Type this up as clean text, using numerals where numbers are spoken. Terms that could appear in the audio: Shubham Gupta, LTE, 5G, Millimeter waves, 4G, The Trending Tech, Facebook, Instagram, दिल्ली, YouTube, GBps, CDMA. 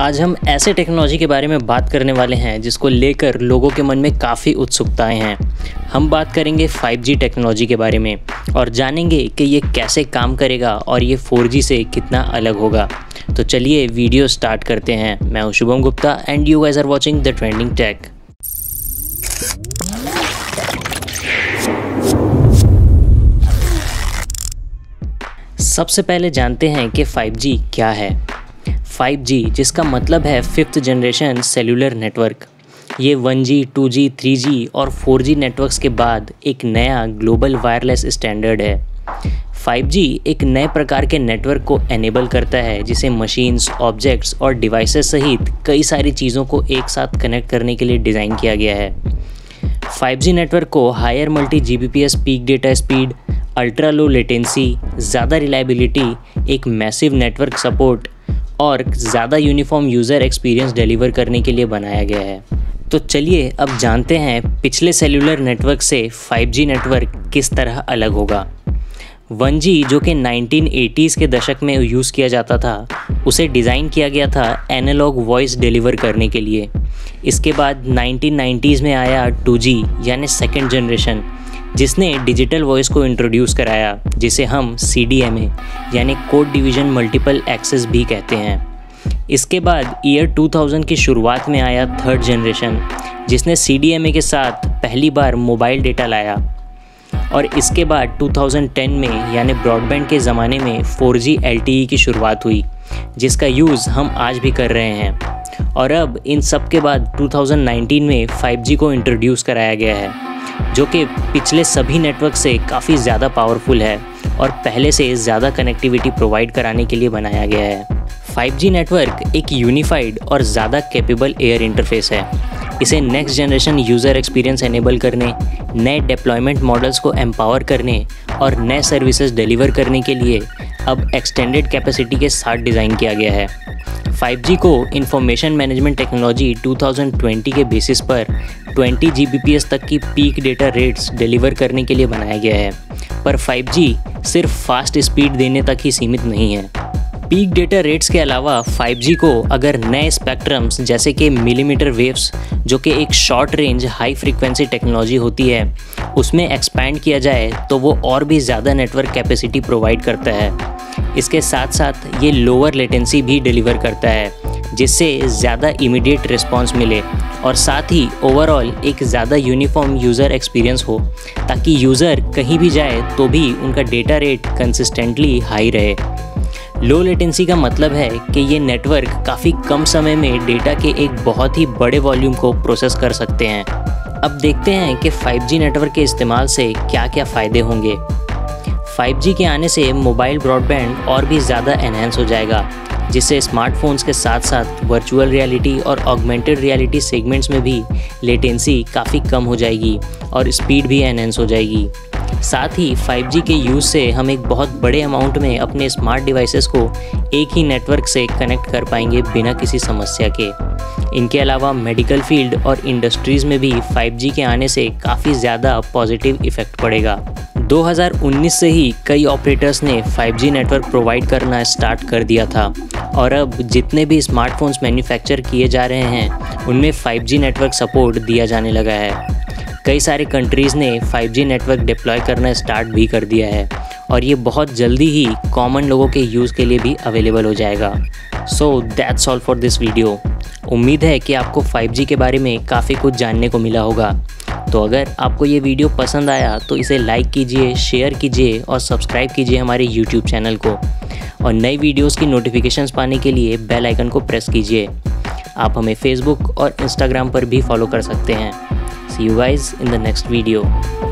आज हम ऐसे टेक्नोलॉजी के बारे में बात करने वाले हैं जिसको लेकर लोगों के मन में काफ़ी उत्सुकताएं हैं। हम बात करेंगे 5G टेक्नोलॉजी के बारे में और जानेंगे कि ये कैसे काम करेगा और ये 4G से कितना अलग होगा। तो चलिए वीडियो स्टार्ट करते हैं। मैं हूँ Shubham Gupta and you guys are watching the trending tech. सबसे पहले जानते हैं कि 5G क्या है। 5G जिसका मतलब है 5th जनरेशन सेलुलर नेटवर्क। ये 1G, 2G, 3G और 4G नेटवर्क्स के बाद एक नया ग्लोबल वायरलेस स्टैंडर्ड है। 5G एक नए प्रकार के नेटवर्क को एनेबल करता है जिसे मशीन्स, ऑब्जेक्ट्स और डिवाइसेस सहित कई सारी चीज़ों को एक साथ कनेक्ट करने के लिए डिज़ाइन किया गया है। 5G नेटवर्क को higher multi Gbps peak data speed, ultra low latency, ज़्यादा रिलायबिलिटी, एक मैसिव नेटवर्क सपोर्ट और ज़्यादा यूनिफॉर्म यूज़र एक्सपीरियंस डिलीवर करने के लिए बनाया गया है। तो चलिए अब जानते हैं पिछले सेलुलर नेटवर्क से 5G नेटवर्क किस तरह अलग होगा। 1G जो कि 1980s के दशक में यूज़ किया जाता था, उसे डिज़ाइन किया गया था एनालॉग वॉइस डिलीवर करने के लिए। इसके बाद 1990s में आया 2G यानी 2nd जनरेशन, जिसने डिजिटल वॉइस को इंट्रोड्यूस कराया, जिसे हम CDMA यानी कोड डिवीज़न मल्टीपल एक्सेस भी कहते हैं। इसके बाद ईयर 2000 की शुरुआत में आया 3rd जनरेशन, जिसने CDMA के साथ पहली बार मोबाइल डेटा लाया। और इसके बाद 2010 में यानी ब्रॉडबैंड के ज़माने में 4G LTE की शुरुआत हुई, जिसका यूज़ हम आज भी कर रहे हैं। और अब इन सब के बाद 2019 में 5G को इंट्रोड्यूस कराया गया है, जो कि पिछले सभी नेटवर्क से काफ़ी ज़्यादा पावरफुल है और पहले से ज़्यादा कनेक्टिविटी प्रोवाइड कराने के लिए बनाया गया है। 5G नेटवर्क एक यूनिफाइड और ज़्यादा कैपेबल एयर इंटरफेस है। इसे next generation user experience enable करने, नए डिप्लॉयमेंट मॉडल्स को एम्पावर करने और नए सर्विसेज डिलीवर करने के लिए अब एक्सटेंडेड कैपेसिटी के साथ डिज़ाइन किया गया है। 5G को इंफॉर्मेशन मैनेजमेंट टेक्नोलॉजी 2020 के बेसिस पर 20 GBps तक की पीक डेटा रेट्स डिलीवर करने के लिए बनाया गया है, पर 5G सिर्फ फास्ट स्पीड देने तक ही सीमित नहीं है। पीक डेटा रेट्स के अलावा 5G को अगर नए स्पेक्ट्रम्स जैसे कि मिलीमीटर वेव्स, जो कि एक short range high frequency technology होती है, उसमें एक्सपैंड किया जाए तो वो और भी ज़्यादा नेटवर्क कैपेसिटी प्रोवाइड करता है। इसके साथ साथ ये लोअर लेटेंसी भी डिलीवर करता है, जिससे ज़्यादा इमीडिएट रिस्पॉन्स मिले और साथ ही ओवरऑल एक ज़्यादा यूनिफॉर्म यूज़र एक्सपीरियंस हो, ताकि यूज़र कहीं भी जाए तो भी उनका डेटा रेट कंसिस्टेंटली हाई रहे। लो लेटेंसी का मतलब है कि ये नेटवर्क काफ़ी कम समय में डेटा के एक बहुत ही बड़े वॉल्यूम को प्रोसेस कर सकते हैं। अब देखते हैं कि 5G नेटवर्क के इस्तेमाल से क्या क्या फ़ायदे होंगे। 5G के आने से मोबाइल ब्रॉडबैंड और भी ज़्यादा एनहेंस हो जाएगा, जिससे स्मार्टफोन्स के साथ साथ वर्चुअल रियलिटी और ऑगमेंटेड रियलिटी सेगमेंट्स में भी लेटेंसी काफ़ी कम हो जाएगी और स्पीड भी एनहेंस हो जाएगी। साथ ही 5G के यूज़ से हम एक बहुत बड़े अमाउंट में अपने स्मार्ट डिवाइसेस को एक ही नेटवर्क से कनेक्ट कर पाएंगे बिना किसी समस्या के। इनके अलावा मेडिकल फील्ड और इंडस्ट्रीज़ में भी 5G के आने से काफ़ी ज़्यादा पॉजिटिव इफ़ेक्ट पड़ेगा। 2019 से ही कई ऑपरेटर्स ने 5G नेटवर्क प्रोवाइड करना स्टार्ट कर दिया था और अब जितने भी स्मार्टफोन्स मैन्युफैक्चर किए जा रहे हैं उनमें 5G नेटवर्क सपोर्ट दिया जाने लगा है। कई सारे कंट्रीज़ ने 5G नेटवर्क डिप्लॉय करना स्टार्ट भी कर दिया है और ये बहुत जल्दी ही कॉमन लोगों के यूज़ के लिए भी अवेलेबल हो जाएगा। So that's all for this video. उम्मीद है कि आपको 5G के बारे में काफ़ी कुछ जानने को मिला होगा। तो अगर आपको ये वीडियो पसंद आया तो इसे लाइक कीजिए, शेयर कीजिए और सब्सक्राइब कीजिए हमारे YouTube चैनल को। और नई वीडियोज़ की नोटिफिकेशंस पाने के लिए बेल आइकन को प्रेस कीजिए। आप हमें Facebook और Instagram पर भी फॉलो कर सकते हैं। See you guys in the next video.